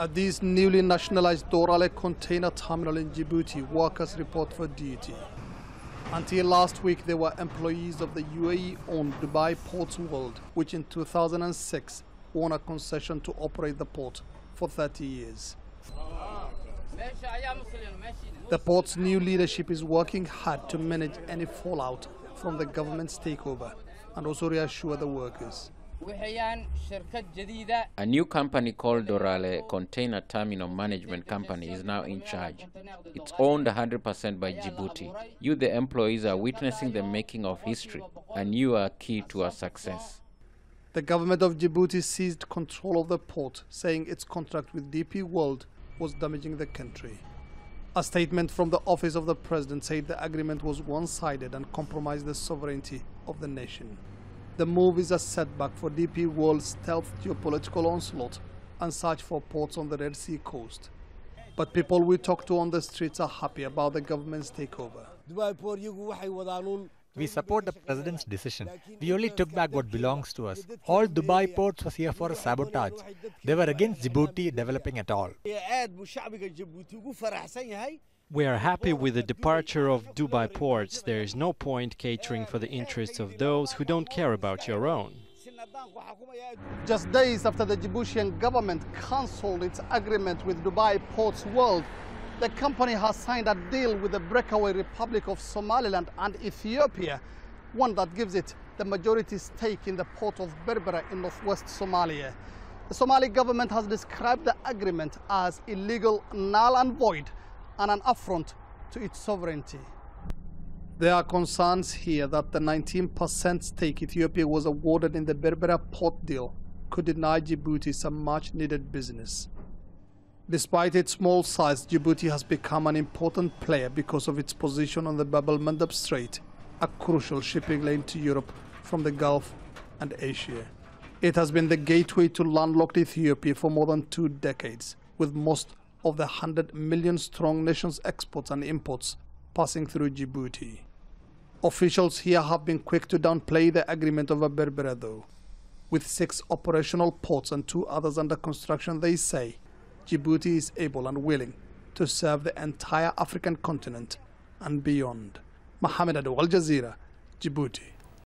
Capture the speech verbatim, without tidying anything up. At this newly nationalized Doraleh Container Terminal in Djibouti, workers report for duty. Until last week, they were employees of the U A E-owned Dubai Ports World, which in two thousand six won a concession to operate the port for thirty years. The port's new leadership is working hard to manage any fallout from the government's takeover and also reassure the workers. A new company called Doraleh Container Terminal Management Company is now in charge. It's owned one hundred percent by Djibouti. You, the employees, are witnessing the making of history, and you are key to our success. The government of Djibouti seized control of the port, saying its contract with D P World was damaging the country. A statement from the office of the president said the agreement was one-sided and compromised the sovereignty of the nation. The move is a setback for D P World's stealth geopolitical onslaught and search for ports on the Red Sea coast. But people we talk to on the streets are happy about the government's takeover. We support the president's decision. We only took back what belongs to us. All Dubai ports was here for sabotage. They were against Djibouti developing at all. We are happy with the departure of Dubai ports. There is no point catering for the interests of those who don't care about your own. Just days after the Djiboutian government cancelled its agreement with Dubai Ports World, the company has signed a deal with the breakaway Republic of Somaliland and Ethiopia, one that gives it the majority stake in the port of Berbera in northwest Somalia. The Somali government has described the agreement as illegal, null and void, and an affront to its sovereignty. There are concerns here that the nineteen percent stake Ethiopia was awarded in the Berbera port deal could deny Djibouti some much-needed business. Despite its small size, Djibouti has become an important player because of its position on the Bab el Mandeb Strait, a crucial shipping lane to Europe from the Gulf and Asia. It has been the gateway to landlocked Ethiopia for more than two decades, with most of the one hundred million strong nation's exports and imports passing through Djibouti. Officials here have been quick to downplay the agreement over Berbera, though. With six operational ports and two others under construction, they say, Djibouti is able and willing to serve the entire African continent and beyond. Mohammed Adu, Al Jazeera, Djibouti.